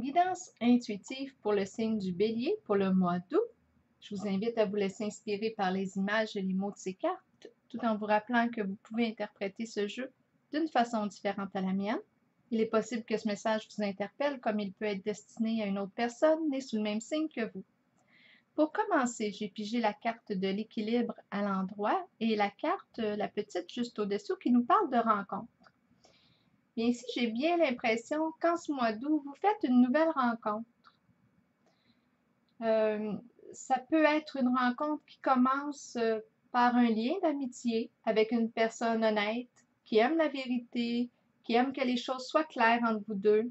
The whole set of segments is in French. Guidance intuitive pour le signe du Bélier pour le mois d'août. Je vous invite à vous laisser inspirer par les images et les mots de ces cartes, tout en vous rappelant que vous pouvez interpréter ce jeu d'une façon différente à la mienne. Il est possible que ce message vous interpelle comme il peut être destiné à une autre personne née sous le même signe que vous. Pour commencer, j'ai pigé la carte de l'équilibre à l'endroit et la carte, la petite, juste au-dessous, qui nous parle de rencontre. Bien ici, j'ai bien l'impression qu'en ce mois d'août, vous faites une nouvelle rencontre. Ça peut être une rencontre qui commence par un lien d'amitié avec une personne honnête, qui aime la vérité, qui aime que les choses soient claires entre vous deux.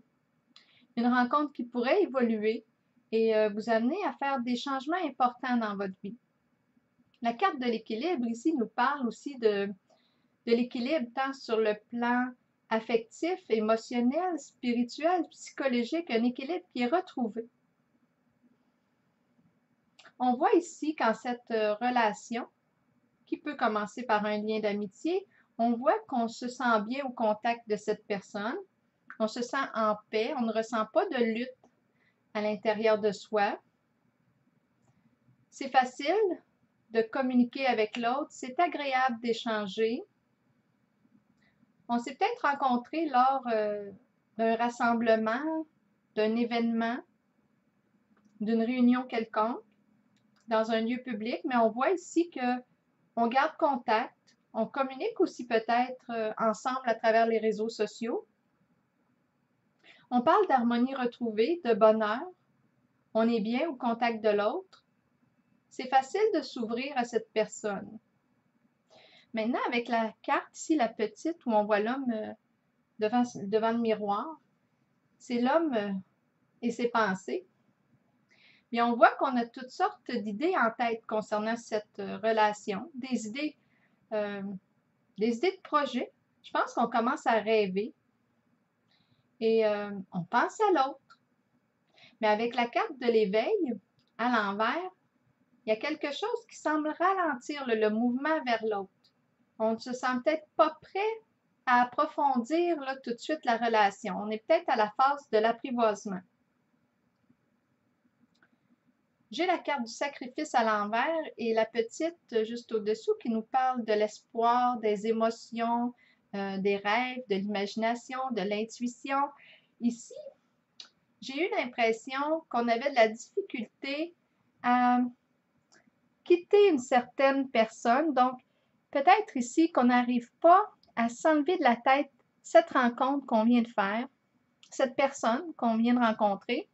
Une rencontre qui pourrait évoluer et vous amener à faire des changements importants dans votre vie. La carte de l'équilibre ici nous parle aussi de l'équilibre tant sur le plan affectif, émotionnel, spirituel, psychologique, un équilibre qui est retrouvé. On voit ici qu'en cette relation, qui peut commencer par un lien d'amitié, on voit qu'on se sent bien au contact de cette personne, on se sent en paix, on ne ressent pas de lutte à l'intérieur de soi. C'est facile de communiquer avec l'autre, c'est agréable d'échanger. On s'est peut-être rencontré lors d'un rassemblement, d'un événement, d'une réunion quelconque, dans un lieu public, mais on voit ici qu'on garde contact, on communique aussi peut-être ensemble à travers les réseaux sociaux. On parle d'harmonie retrouvée, de bonheur, on est bien au contact de l'autre. C'est facile de s'ouvrir à cette personne. Maintenant, avec la carte ici, la petite, où on voit l'homme devant le miroir, c'est l'homme et ses pensées. Bien, on voit qu'on a toutes sortes d'idées en tête concernant cette relation, des idées de projet. Je pense qu'on commence à rêver et on pense à l'autre. Mais avec la carte de l'éveil, à l'envers, il y a quelque chose qui semble ralentir le mouvement vers l'autre. On ne se sent peut-être pas prêt à approfondir là, tout de suite la relation. On est peut-être à la phase de l'apprivoisement. J'ai la carte du sacrifice à l'envers et la petite juste au-dessous qui nous parle de l'espoir, des émotions, des rêves, de l'imagination, de l'intuition. Ici, j'ai eu l'impression qu'on avait de la difficulté à quitter une certaine personne, donc peut-être ici qu'on n'arrive pas à s'enlever de la tête cette rencontre qu'on vient de faire, cette personne qu'on vient de rencontrer.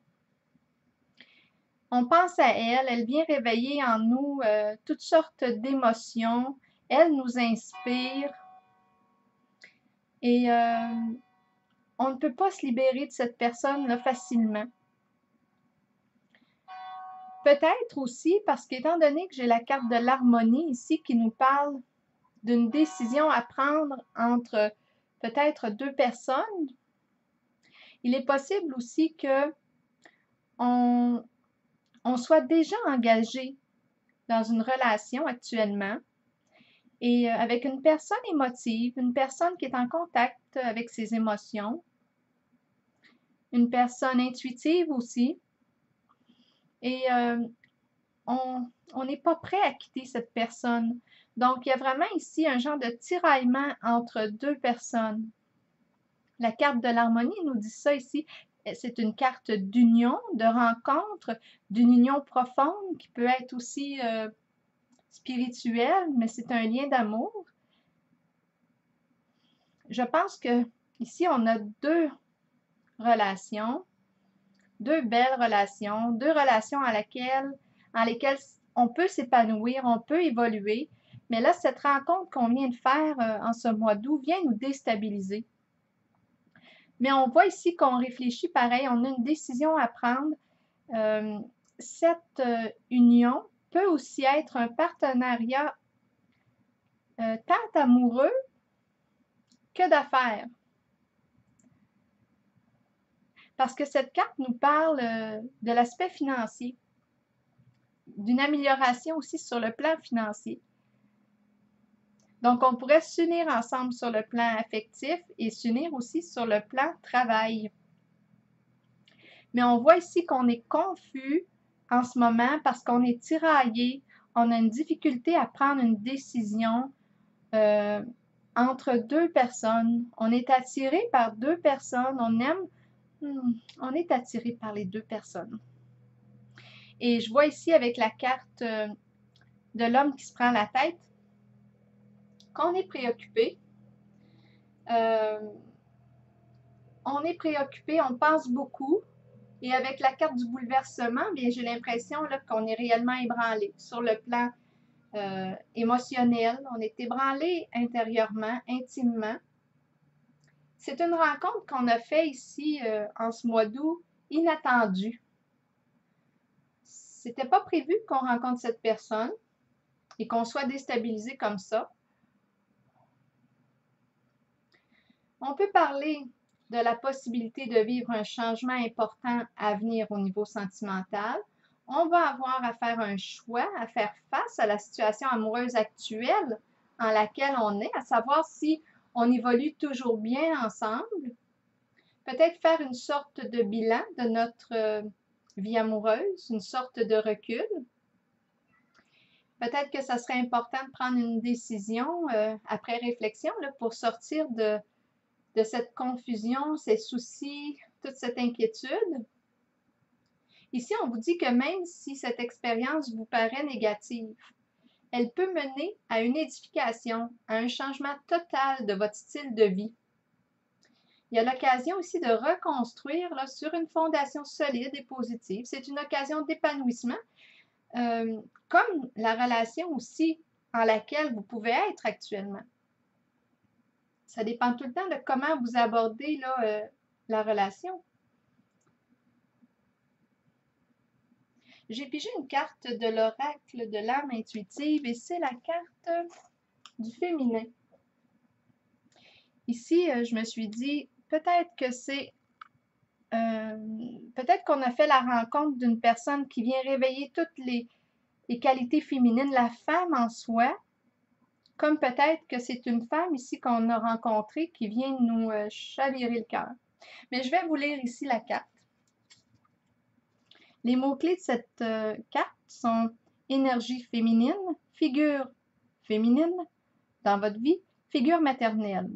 On pense à elle, elle vient réveiller en nous toutes sortes d'émotions, elle nous inspire et on ne peut pas se libérer de cette personne-là facilement. Peut-être aussi parce qu'étant donné que j'ai la carte de l'harmonie ici qui nous parle d'une décision à prendre entre peut-être deux personnes, il est possible aussi que on soit déjà engagé dans une relation actuellement et avec une personne émotive, une personne qui est en contact avec ses émotions, une personne intuitive aussi, et on n'est pas prêt à quitter cette personne. Donc, il y a vraiment ici un genre de tiraillement entre deux personnes. La carte de l'harmonie nous dit ça ici. C'est une carte d'union, de rencontre, d'une union profonde qui peut être aussi spirituelle, mais c'est un lien d'amour. Je pense que ici on a deux relations, deux belles relations, deux relations en lesquelles on peut s'épanouir, on peut évoluer, mais là, cette rencontre qu'on vient de faire en ce mois d'août vient nous déstabiliser. Mais on voit ici qu'on réfléchit pareil, on a une décision à prendre. Cette union peut aussi être un partenariat tant amoureux que d'affaires. Parce que cette carte nous parle de l'aspect financier, d'une amélioration aussi sur le plan financier. Donc, on pourrait s'unir ensemble sur le plan affectif et s'unir aussi sur le plan travail. Mais on voit ici qu'on est confus en ce moment parce qu'on est tiraillé. On a une difficulté à prendre une décision entre deux personnes. On est attiré par deux personnes. On est attiré par les deux personnes. Et je vois ici avec la carte de l'homme qui se prend la tête qu'on est préoccupé. On est préoccupé, on pense beaucoup. Et avec la carte du bouleversement, bien, j'ai l'impression qu'on est réellement ébranlé sur le plan émotionnel. On est ébranlé intérieurement, intimement. C'est une rencontre qu'on a faite ici en ce mois d'août, inattendue. C'était pas prévu qu'on rencontre cette personne et qu'on soit déstabilisé comme ça. On peut parler de la possibilité de vivre un changement important à venir au niveau sentimental. On va avoir à faire un choix, à faire face à la situation amoureuse actuelle en laquelle on est, à savoir si on évolue toujours bien ensemble. Peut-être faire une sorte de bilan de notre vie amoureuse, une sorte de recul. Peut-être que ça serait important de prendre une décision après réflexion pour sortir de cette confusion, ces soucis, toute cette inquiétude. Ici, on vous dit que même si cette expérience vous paraît négative, elle peut mener à une édification, à un changement total de votre style de vie. Il y a l'occasion aussi de reconstruire sur une fondation solide et positive. C'est une occasion d'épanouissement, comme la relation aussi en laquelle vous pouvez être actuellement. Ça dépend tout le temps de comment vous abordez la relation. J'ai pigé une carte de l'oracle de l'âme intuitive et c'est la carte du féminin. Ici, je me suis dit, peut-être que c'est... peut-être qu'on a fait la rencontre d'une personne qui vient réveiller toutes les qualités féminines, la femme en soi. Comme peut-être que c'est une femme ici qu'on a rencontrée qui vient nous chavirer le cœur. Mais je vais vous lire ici la carte. Les mots-clés de cette carte sont énergie féminine, figure féminine dans votre vie, figure maternelle.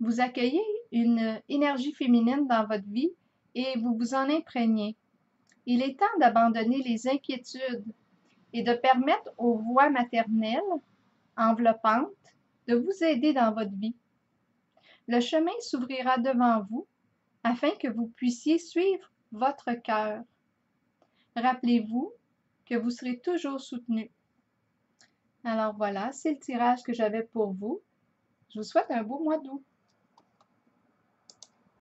Vous accueillez une énergie féminine dans votre vie et vous vous en imprégnez. Il est temps d'abandonner les inquiétudes et de permettre aux voix maternelles enveloppante, de vous aider dans votre vie. Le chemin s'ouvrira devant vous afin que vous puissiez suivre votre cœur. Rappelez-vous que vous serez toujours soutenu. Alors voilà, c'est le tirage que j'avais pour vous. Je vous souhaite un beau mois d'août.